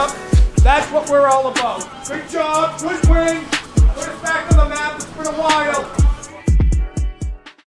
up. That's what we're all about. Great job, good win.